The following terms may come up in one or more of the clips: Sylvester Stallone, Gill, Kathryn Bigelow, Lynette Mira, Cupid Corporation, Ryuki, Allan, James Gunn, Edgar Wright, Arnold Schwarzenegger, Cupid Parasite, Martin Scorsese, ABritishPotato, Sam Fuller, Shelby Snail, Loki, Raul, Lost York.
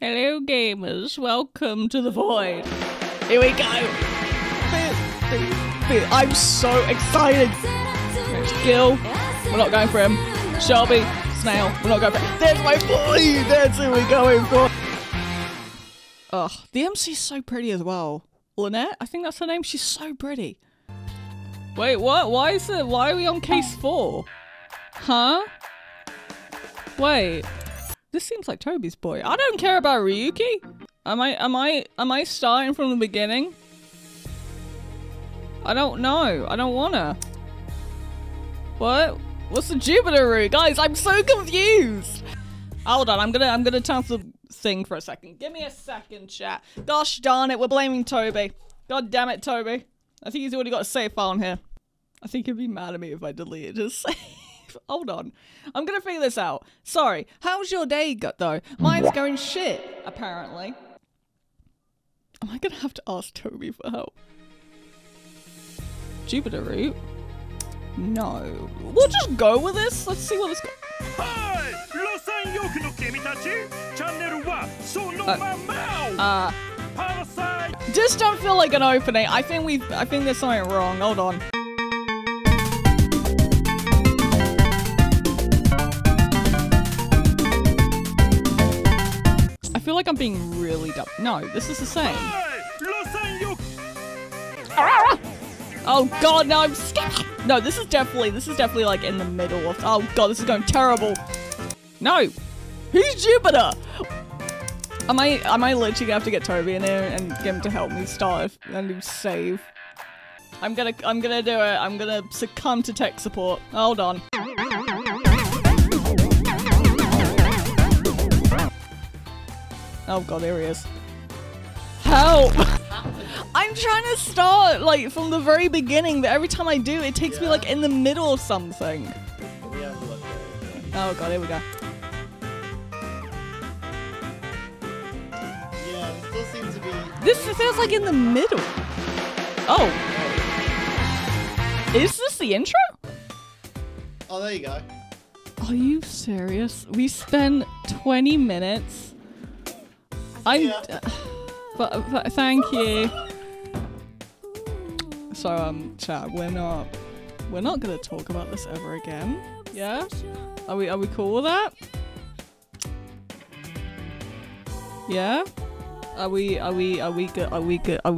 Hello gamers, welcome to the void. Here we go. I'm so excited. There's Gill, we're not going for him. Shelby, Snail, we're not going for him. There's my boy, that's who we're going for. Ugh, oh, the MC's so pretty as well. Lynette, I think that's her name, she's so pretty. Wait, what? Why are we on case 4? Huh? Wait. This seems like Toby's boy. I don't care about Ryuki. Am I starting from the beginning? I don't know. I don't wanna. What? What's the Jupiter? Guys, I'm so confused. Hold on, I'm gonna tap the thing for a second. Give me a second, chat. Gosh darn it, we're blaming Toby. God damn it, Toby. I think he's already got a save file in here. I think he'd be mad at me if I deleted his save. Hold on. I'm gonna figure this out. Sorry. How's your day though? Mine's going shit, apparently. Am I gonna have to ask Toby for help? Jupiter root? No. We'll just go with this. Let's see what this just don't feel like an opening. I think there's something wrong. Hold on. I feel like I'm being really dumb. No, this is the same. Oh god, no, I'm scared. No, this is definitely like in the middle of. Oh god, this is going terrible. No, who's Jupiter? Am I literally gonna have to get Toby in here and get him to help me start and save? I'm gonna do it. I'm gonna succumb to tech support. Hold on. Oh god, there he is. Help! I'm trying to start like from the very beginning, but every time I do, it takes me like in the middle of something. Oh god, here we go. This feels like in the middle. Oh. Is this the intro? Oh, there you go. Are you serious? We spent 20 minutes. But thank you. So, chat, we're not gonna talk about this ever again. Yeah? Are we cool with that? Yeah? Are we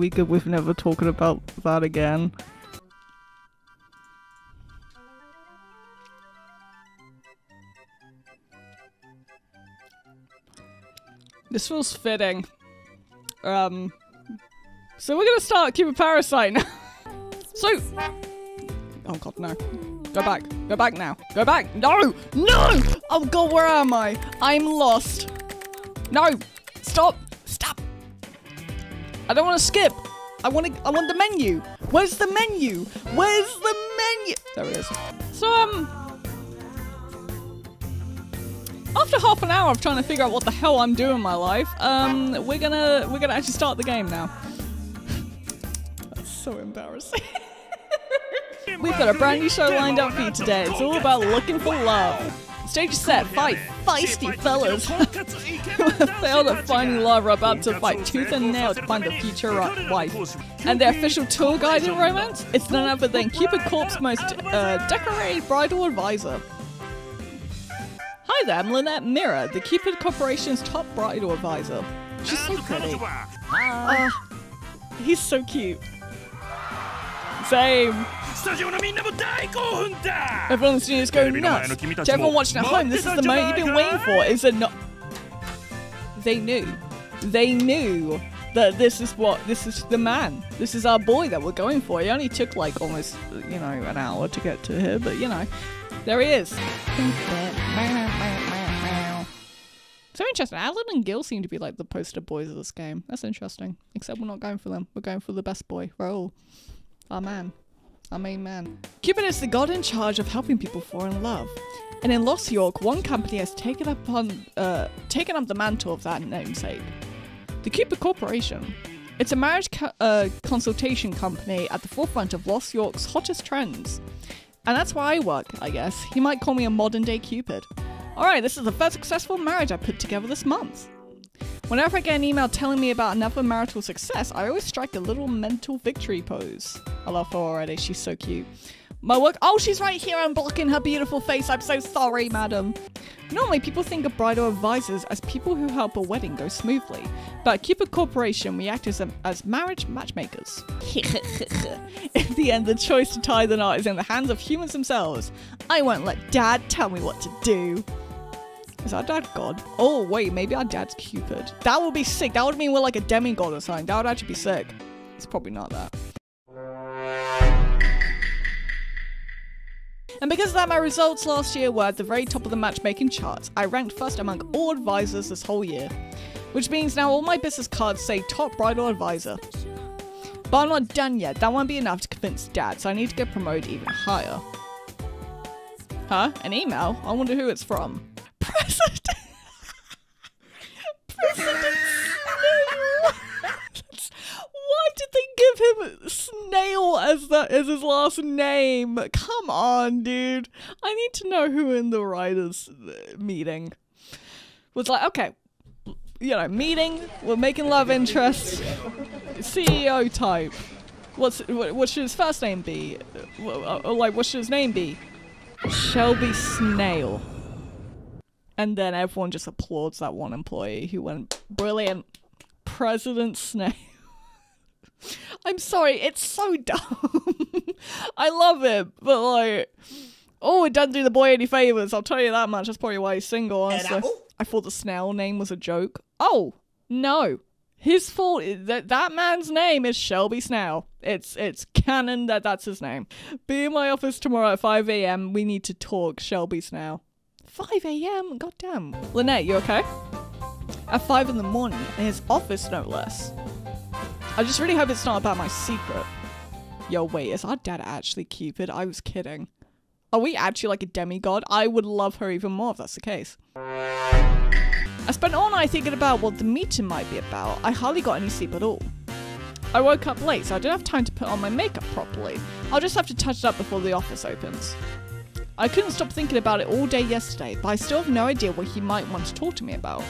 good with never talking about that again? This feels fitting. So we're gonna start Cupid Parasite now. So, oh god, no. Go back now. Go back. No, no! Oh god, where am I? I'm lost. No, stop. I don't want to skip. I want the menu. Where's the menu? Where's the menu? There it is. So, after half an hour of trying to figure out what the hell I'm doing in my life, we're gonna actually start the game now. That's so embarrassing. We've got a brand new show lined up for you today. It's all about looking for love. Stage set, fight, feisty fellas who failed at finding love are about to fight tooth and nail to find the future wife. And their official tour guide in romance? It's none other than Cupid Corp's most decorated bridal advisor. Hi there, I'm Lynette Mira, the Cupid Corporation's top bridal advisor. She's so pretty. He's so cute. Same. Everyone in the studio is going nuts. To everyone watching at home, this is the moment you've been waiting for. Is it not? They knew. They knew that this is the man. This is our boy that we're going for. It only took like almost, you know, an hour to get to here, but you know, there he is. So interesting. Allan and Gill seem to be like the poster boys of this game. That's interesting. Except we're not going for them. We're going for the best boy, Raul. Our man. Our main man. Cupid is the god in charge of helping people fall in love. And in Lost York, one company has taken up the mantle of that namesake. The Cupid Corporation. It's a marriage consultation company at the forefront of Lost York's hottest trends. And that's where I work, I guess. You might call me a modern day Cupid. Alright, this is the first successful marriage I put together this month. Whenever I get an email telling me about enough of marital success, I always strike a little mental victory pose. I love her already. She's so cute. My work- Oh, she's right here. I'm blocking her beautiful face. I'm so sorry, madam. Normally, people think of bridal advisors as people who help a wedding go smoothly. But at Cupid Corporation, we act as marriage matchmakers. In the end, the choice to tie the knot is in the hands of humans themselves. I won't let Dad tell me what to do. Is our dad God? Oh wait, maybe our dad's Cupid. That would be sick. That would mean we're like a demigod or something. That would actually be sick. It's probably not that. And because of that, my results last year were at the very top of the matchmaking charts. I ranked first among all advisors this whole year. Which means now all my business cards say top bridal advisor. But I'm not done yet. That won't be enough to convince Dad, so I need to get promoted even higher. Huh? An email? I wonder who it's from. President Snail. Why did they give him Snail as his last name? Come on, dude. I need to know who in the writers' meeting was like, okay, you know, meeting, we're making love interest, CEO type. What should his first name be? Like, what should his name be? Shelby Snail. And then everyone just applauds that one employee who went, brilliant, President Snail. I'm sorry, it's so dumb. I love it, but like, oh, it doesn't do the boy any favours, I'll tell you that much. That's probably why he's single, honestly. I thought the snail name was a joke. Oh, no. His fault is that man's name is Shelby Snail. It's canon that's his name. Be in my office tomorrow at 5 AM, we need to talk, Shelby Snail. 5 AM? Goddamn. Lynette, you okay? At 5 in the morning, in his office no less. I just really hope it's not about my secret. Yo, wait, is our dad actually Cupid? I was kidding. Are we actually like a demigod? I would love her even more if that's the case. I spent all night thinking about what the meeting might be about. I hardly got any sleep at all. I woke up late, so I don't have time to put on my makeup properly. I'll just have to touch it up before the office opens. I couldn't stop thinking about it all day yesterday, but I still have no idea what he might want to talk to me about.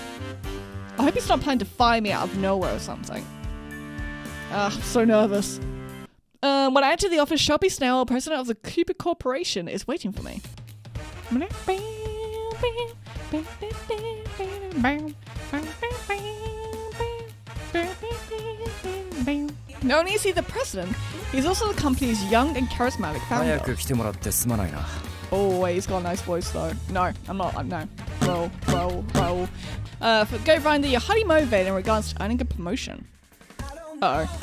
I hope he's not planning to fire me out of nowhere or something. I'm so nervous. When I enter the office, Shelby Snail, president of the Cupid Corporation, is waiting for me. Not only is he the president, he's also the company's young and charismatic founder. Oh wait, he's got a nice voice though. No, I'm not, no. Well. Go find that you're highly motivated in regards to earning a promotion. Uh-oh.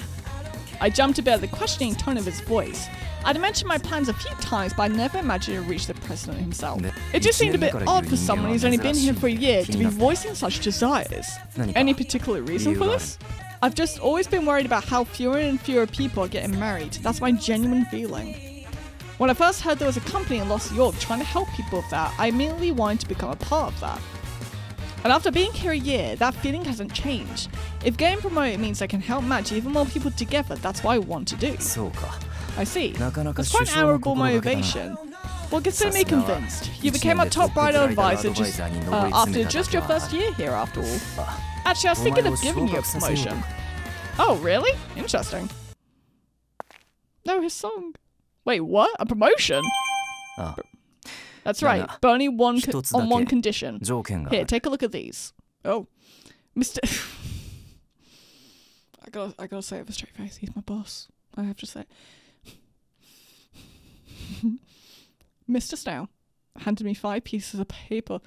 I jumped a bit at the questioning tone of his voice. I'd mentioned my plans a few times, but I never imagined it reached the president himself. It just seemed a bit odd for someone who's only been here for a year to be voicing such desires. Any particular reason for this? I've just always been worried about how fewer and fewer people are getting married. That's my genuine feeling. When I first heard there was a company in Lost York trying to help people with that, I immediately wanted to become a part of that. And after being here a year, that feeling hasn't changed. If getting promoted means I can help match even more people together, that's what I want to do. I see. That's quite an admirable motivation. Well, consider me convinced. You became our top bridal advisor after just your first year here, after all. Actually, I was thinking of giving you a promotion. Oh, really? Interesting. No, his song. Wait, what? A promotion? That's right, but only on one condition. Here, take a look at these. Oh, Mr. I gotta say it with a straight face. He's my boss. I have to say. Mr. Snail handed me 5 pieces of paper.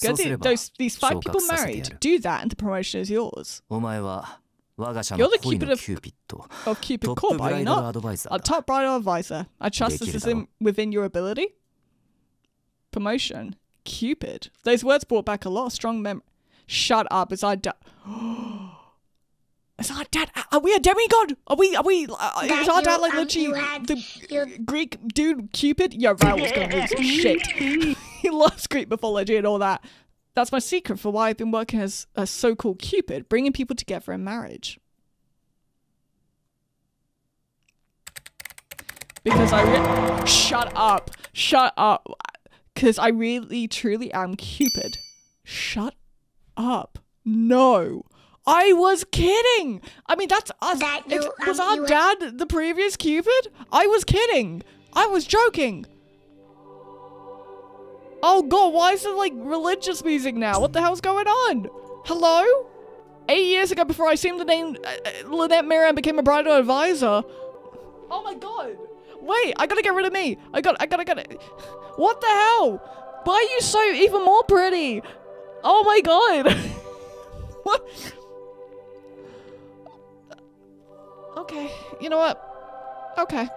Get these 5 people married. Do that and the promotion is yours. You're the Cupid of Cupid Corp, are you not? Our top bridal advisor. I trust this is within your ability. Promotion. Cupid. Those words brought back a lot of strong memory. Shut up. Is our dad... Is our dad... Are we a demigod? Are we... is our dad like the Greek dude Cupid? Yo, Raul's gonna lose some shit. He loves Greek mythology and all that. That's my secret for why I've been working as a so-called Cupid, bringing people together in marriage. Because I... Shut up. Shut up. Because I really, truly am Cupid. Shut up. No. I was kidding. I mean, that's us. Was our dad the previous Cupid? I was kidding. I was joking. Oh god, why is there like religious music now? What the hell's going on? Hello? 8 years ago, before I assumed the name Lynette Mira and became a bridal advisor. Oh my god. Wait, I gotta get rid of me. I gotta. What the hell? Why are you so even more pretty? Oh my god. What? Okay, you know what? Okay.